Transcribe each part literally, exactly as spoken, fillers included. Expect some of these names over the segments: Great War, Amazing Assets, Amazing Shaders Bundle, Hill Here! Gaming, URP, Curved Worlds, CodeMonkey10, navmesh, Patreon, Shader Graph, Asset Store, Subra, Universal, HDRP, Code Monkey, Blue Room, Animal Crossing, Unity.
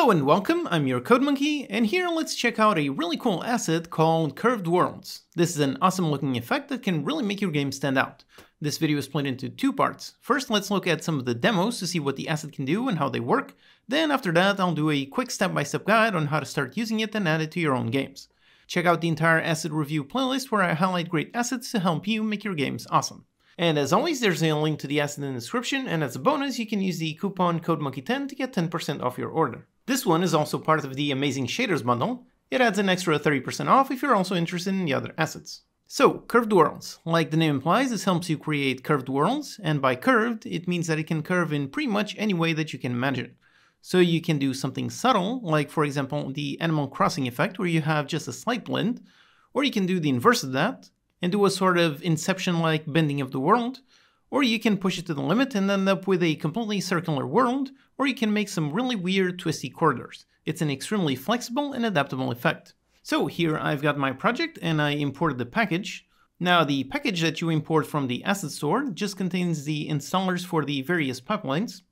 Hello and welcome, I'm your CodeMonkey, and here let's check out a really cool asset called Curved Worlds. This is an awesome looking effect that can really make your game stand out. This video is split into two parts. First, let's look at some of the demos to see what the asset can do and how they work. Then after that, I'll do a quick step-by-step guide on how to start using it and add it to your own games. Check out the entire asset review playlist where I highlight great assets to help you make your games awesome. And as always, there's a link to the asset in the description, and as a bonus, you can use the coupon CodeMonkey ten to get ten percent off your order. This one is also part of the Amazing Shaders Bundle. It adds an extra thirty percent off if you're also interested in the other assets. So, Curved Worlds. Like the name implies, this helps you create curved worlds, and by curved, it means that it can curve in pretty much any way that you can imagine. So you can do something subtle, like for example, the Animal Crossing effect, where you have just a slight blend, or you can do the inverse of that, and do a sort of Inception-like bending of the world, or you can push it to the limit and end up with a completely circular world, or you can make some really weird twisty corridors. It's an extremely flexible and adaptable effect. So here I've got my project and I imported the package. Now the package that you import from the Asset Store just contains the installers for the various pipelines.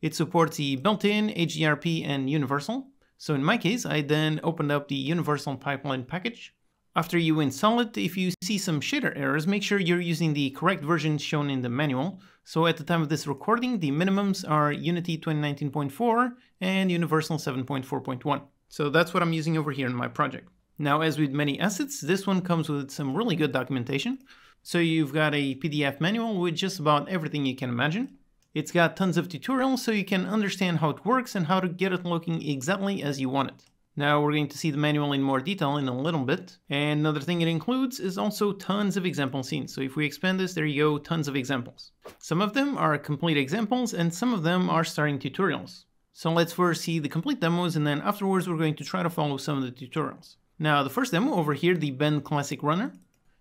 It supports the built-in, H D R P, and Universal. So in my case, I then opened up the Universal pipeline package. After you install it, if you see some shader errors, make sure you're using the correct version shown in the manual. So at the time of this recording, the minimums are Unity twenty nineteen point four and Universal seven point four point one. So that's what I'm using over here in my project. Now, as with many assets, this one comes with some really good documentation. So you've got a P D F manual with just about everything you can imagine. It's got tons of tutorials so you can understand how it works and how to get it looking exactly as you want it. Now we're going to see the manual in more detail in a little bit. And another thing it includes is also tons of example scenes. So if we expand this, there you go, tons of examples. Some of them are complete examples and some of them are starting tutorials. So let's first see the complete demos and then afterwards we're going to try to follow some of the tutorials. Now the first demo over here, the Bend Classic Runner.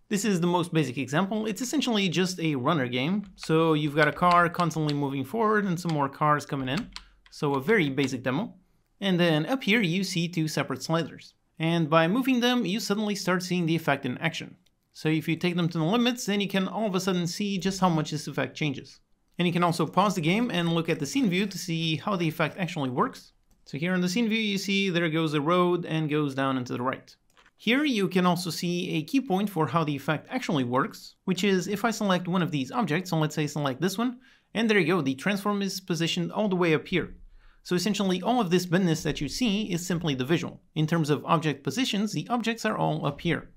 This is the most basic example. It's essentially just a runner game. So you've got a car constantly moving forward and some more cars coming in. So a very basic demo. And then up here you see two separate sliders. And by moving them, you suddenly start seeing the effect in action. So if you take them to the limits, then you can all of a sudden see just how much this effect changes. And you can also pause the game and look at the scene view to see how the effect actually works. So here in the scene view, you see there goes the road and goes down and to the right. Here you can also see a key point for how the effect actually works, which is if I select one of these objects, so let's say select this one, and there you go, the transform is positioned all the way up here. So essentially all of this bendness that you see is simply the visual. In terms of object positions, the objects are all up here.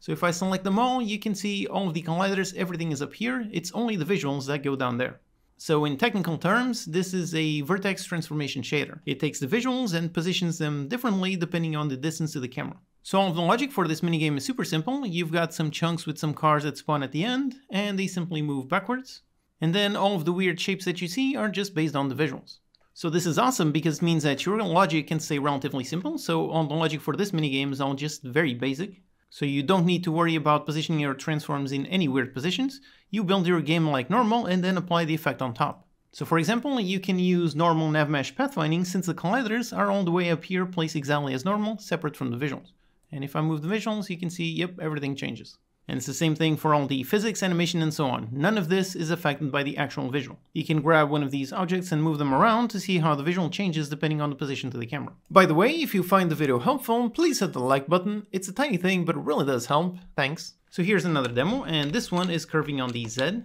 So if I select them all, you can see all of the colliders, everything is up here. It's only the visuals that go down there. So in technical terms, this is a vertex transformation shader. It takes the visuals and positions them differently depending on the distance to the camera. So all of the logic for this minigame is super simple. You've got some chunks with some cars that spawn at the end, and they simply move backwards. And then all of the weird shapes that you see are just based on the visuals. So this is awesome because it means that your logic can stay relatively simple, so all the logic for this minigame is all just very basic. So you don't need to worry about positioning your transforms in any weird positions. You build your game like normal and then apply the effect on top. So for example, you can use normal navmesh pathfinding since the colliders are all the way up here placed exactly as normal, separate from the visuals. And if I move the visuals, you can see, yep, everything changes. And it's the same thing for all the physics, animation, and so on. None of this is affected by the actual visual. You can grab one of these objects and move them around to see how the visual changes depending on the position to the camera. By the way, if you find the video helpful, please hit the like button. It's a tiny thing, but it really does help. Thanks. So here's another demo, and this one is curving on the Z,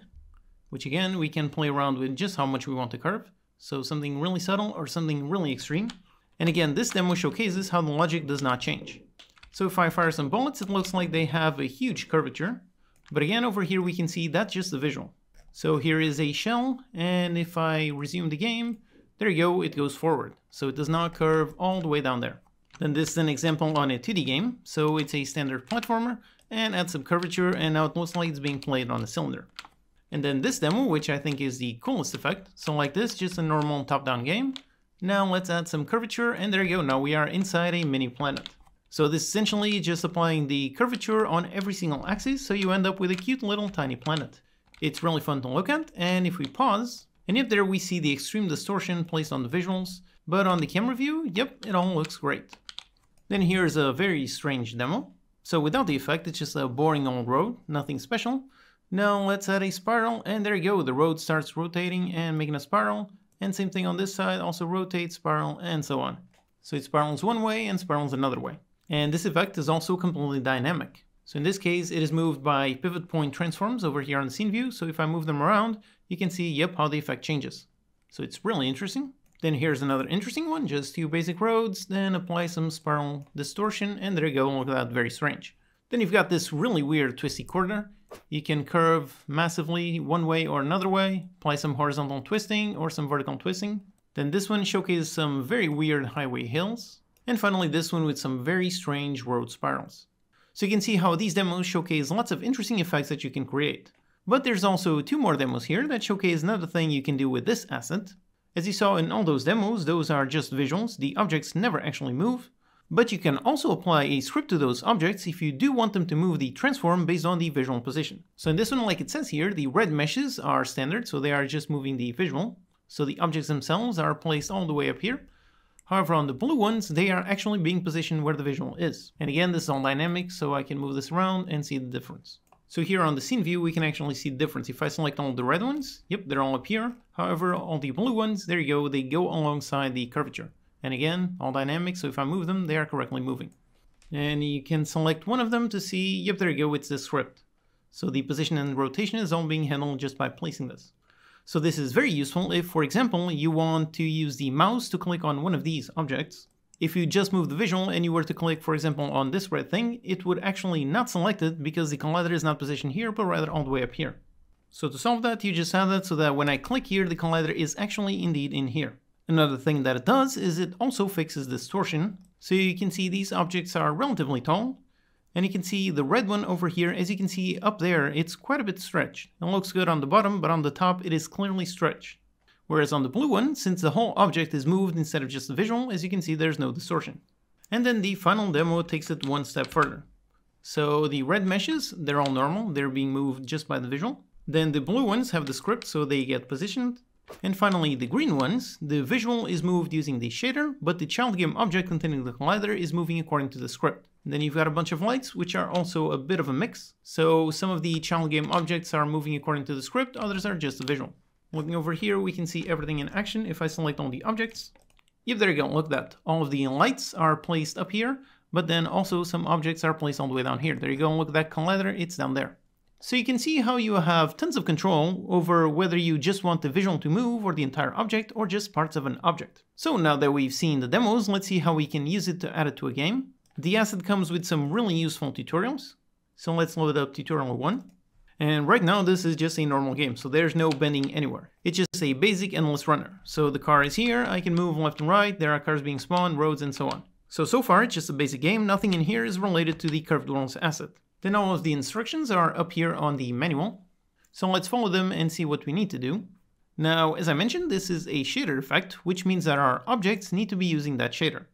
which again, we can play around with just how much we want to curve. So something really subtle or something really extreme. And again, this demo showcases how the logic does not change. So if I fire some bullets, it looks like they have a huge curvature. But again, over here we can see that's just the visual. So here is a shell, and if I resume the game, there you go, it goes forward. So it does not curve all the way down there. Then this is an example on a two D game. So it's a standard platformer, and add some curvature, and now it looks like it's being played on a cylinder. And then this demo, which I think is the coolest effect. So like this, just a normal top-down game. Now let's add some curvature, and there you go, now we are inside a mini planet. So this is essentially just applying the curvature on every single axis, so you end up with a cute little tiny planet. It's really fun to look at, and if we pause, and up there we see the extreme distortion placed on the visuals, but on the camera view, yep, it all looks great. Then here's a very strange demo. So without the effect, it's just a boring old road, nothing special. Now let's add a spiral, and there you go, the road starts rotating and making a spiral, and same thing on this side, also rotate, spiral, and so on. So it spirals one way and spirals another way. And this effect is also completely dynamic. So in this case, it is moved by pivot point transforms over here on the scene view. So if I move them around, you can see, yep, how the effect changes. So it's really interesting. Then here's another interesting one, just two basic roads, then apply some spiral distortion, and there you go, look at that, very strange. Then you've got this really weird twisty corner. You can curve massively one way or another way, apply some horizontal twisting or some vertical twisting. Then this one showcases some very weird highway hills. And finally this one with some very strange road spirals. So you can see how these demos showcase lots of interesting effects that you can create. But there's also two more demos here that showcase another thing you can do with this asset. As you saw in all those demos, those are just visuals, the objects never actually move. But you can also apply a script to those objects if you do want them to move the transform based on the visual position. So in this one, like it says here, the red meshes are standard, so they are just moving the visual. So the objects themselves are placed all the way up here. However, on the blue ones, they are actually being positioned where the visual is. And again, this is all dynamic, so I can move this around and see the difference. So here on the scene view, we can actually see the difference. If I select all the red ones, yep, they're all up here. However, all the blue ones, there you go, they go alongside the curvature. And again, all dynamic, so if I move them, they are correctly moving. And you can select one of them to see, yep, there you go, it's the script. So the position and rotation is all being handled just by placing this. So this is very useful if, for example, you want to use the mouse to click on one of these objects. If you just move the visual and you were to click, for example, on this red thing, it would actually not select it because the collider is not positioned here, but rather all the way up here. So to solve that, you just have that so that when I click here, the collider is actually indeed in here. Another thing that it does is it also fixes distortion. So you can see these objects are relatively tall, and you can see the red one over here, as you can see up there, it's quite a bit stretched. It looks good on the bottom, but on the top it is clearly stretched. Whereas on the blue one, since the whole object is moved instead of just the visual, as you can see, there's no distortion. And then the final demo takes it one step further. So the red meshes, they're all normal, they're being moved just by the visual. Then the blue ones have the script, so they get positioned. And finally, the green ones, the visual is moved using the shader, but the child game object containing the collider is moving according to the script. And then you've got a bunch of lights, which are also a bit of a mix. So some of the child game objects are moving according to the script, others are just the visual. Looking over here, we can see everything in action if I select all the objects. Yep, there you go, look at that. All of the lights are placed up here, but then also some objects are placed all the way down here. There you go, look at that collider, it's down there. So you can see how you have tons of control over whether you just want the visual to move or the entire object or just parts of an object. So now that we've seen the demos, let's see how we can use it to add it to a game. The asset comes with some really useful tutorials. So let's load up tutorial one. And right now this is just a normal game, so there's no bending anywhere. It's just a basic endless runner. So the car is here, I can move left and right, there are cars being spawned, roads and so on. So, so far it's just a basic game, nothing in here is related to the Curved Worlds asset. Then all of the instructions are up here on the manual. So let's follow them and see what we need to do. Now, as I mentioned, this is a shader effect, which means that our objects need to be using that shader.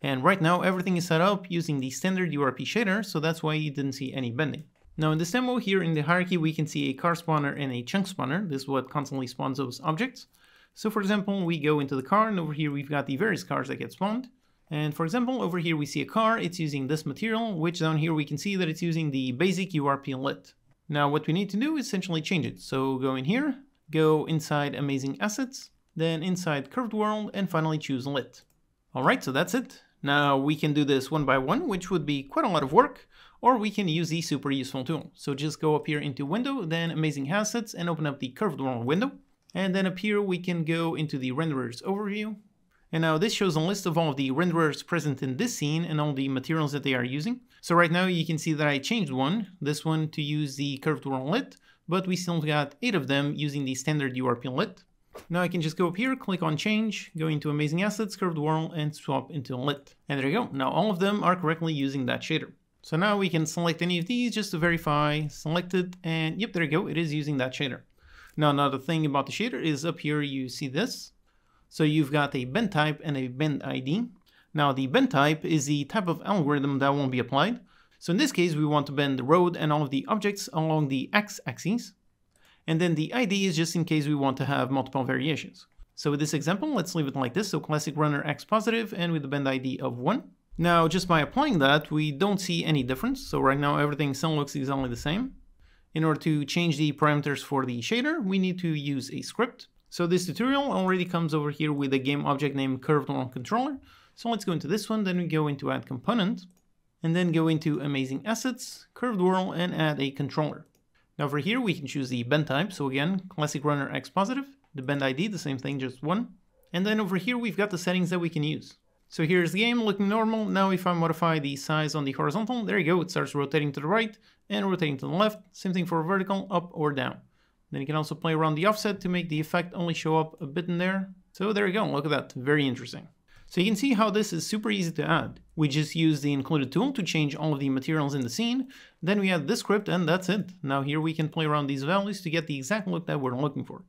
And right now everything is set up using the standard U R P shader, so that's why you didn't see any bending. Now in this demo here in the hierarchy, we can see a car spawner and a chunk spawner. This is what constantly spawns those objects. So for example, we go into the car and over here we've got the various cars that get spawned. And for example, over here we see a car, it's using this material, which down here we can see that it's using the basic U R P lit. Now what we need to do is essentially change it. So go in here, go inside Amazing Assets, then inside Curved World, and finally choose lit. Alright, so that's it. Now we can do this one by one, which would be quite a lot of work, or we can use the super useful tool. So just go up here into Window, then Amazing Assets, and open up the Curved World window. And then up here we can go into the Renderer's Overview. And now this shows a list of all of the renderers present in this scene and all the materials that they are using. So right now you can see that I changed one, this one to use the Curved World lit, but we still got eight of them using the standard U R P lit. Now I can just go up here, click on Change, go into Amazing Assets, Curved World, and swap into lit. And there you go, now all of them are correctly using that shader. So now we can select any of these just to verify, select it, and yep, there you go, it is using that shader. Now another thing about the shader is up here you see this. So you've got a bend type and a bend I D. Now the bend type is the type of algorithm that won't be applied. So in this case, we want to bend the road and all of the objects along the x-axis. And then the I D is just in case we want to have multiple variations. So with this example, let's leave it like this. So classic runner x positive and with the bend I D of one. Now just by applying that, we don't see any difference. So right now everything still looks exactly the same. In order to change the parameters for the shader, we need to use a script. So this tutorial already comes over here with a game object named Curved World Controller. So let's go into this one, then we go into Add Component, and then go into Amazing Assets, Curved World, and add a controller. Now for here, we can choose the bend type. So again, classic runner X positive, the bend I D, the same thing, just one. And then over here, we've got the settings that we can use. So here's the game looking normal. Now if I modify the size on the horizontal, there you go, it starts rotating to the right and rotating to the left. Same thing for vertical, up or down. Then you can also play around the offset to make the effect only show up a bit in there. So there you go, look at that, very interesting. So you can see how this is super easy to add. We just use the included tool to change all of the materials in the scene. Then we add this script and that's it. Now here we can play around these values to get the exact look that we're looking for.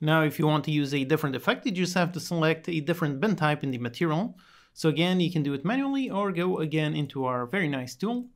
Now if you want to use a different effect, you just have to select a different bend type in the material. So again, you can do it manually or go again into our very nice tool.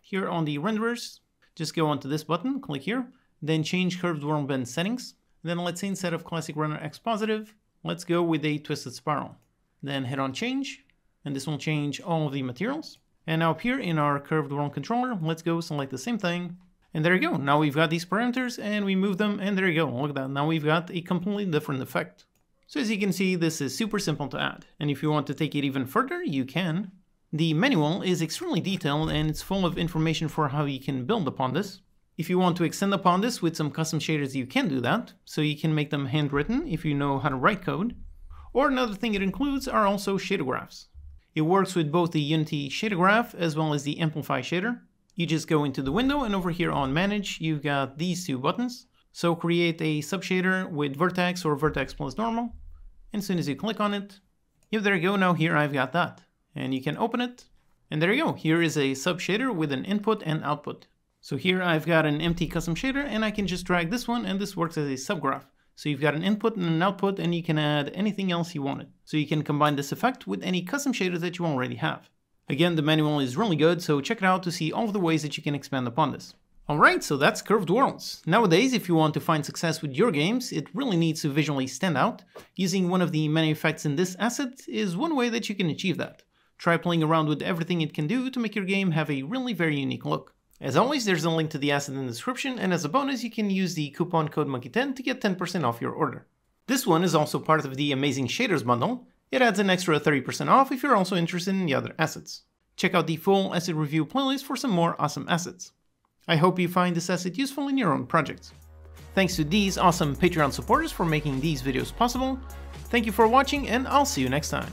Here on the renderers, just go onto this button, click here, then change curved world bend settings. Then let's say instead of classic runner X positive, let's go with a twisted spiral. Then hit on change, and this will change all of the materials. And now up here in our curved world controller, let's go select the same thing. And there you go, now we've got these parameters and we move them and there you go, look at that, now we've got a completely different effect. So as you can see, this is super simple to add. And if you want to take it even further, you can. The manual is extremely detailed and it's full of information for how you can build upon this. If you want to extend upon this with some custom shaders, you can do that. So you can make them handwritten if you know how to write code. Or another thing it includes are also shader graphs. It works with both the Unity shader graph as well as the Amplify shader. You just go into the window and over here on Manage, you've got these two buttons. So create a subshader with vertex or vertex plus normal. And as soon as you click on it, yeah, there you go, now here I've got that. And you can open it. And there you go, here is a subshader with an input and output. So here I've got an empty custom shader and I can just drag this one and this works as a subgraph. So you've got an input and an output and you can add anything else you wanted. So you can combine this effect with any custom shaders that you already have. Again, the manual is really good, so check it out to see all of the ways that you can expand upon this. Alright, so that's Curved Worlds. Nowadays, if you want to find success with your games, it really needs to visually stand out. Using one of the many effects in this asset is one way that you can achieve that. Try playing around with everything it can do to make your game have a really very unique look. As always, there's a link to the asset in the description, and as a bonus, you can use the coupon code monkey ten to get ten percent off your order. This one is also part of the Amazing Shaders Bundle. It adds an extra thirty percent off if you're also interested in the other assets. Check out the full asset review playlist for some more awesome assets. I hope you find this asset useful in your own projects. Thanks to these awesome Patreon supporters for making these videos possible. Thank you for watching, and I'll see you next time.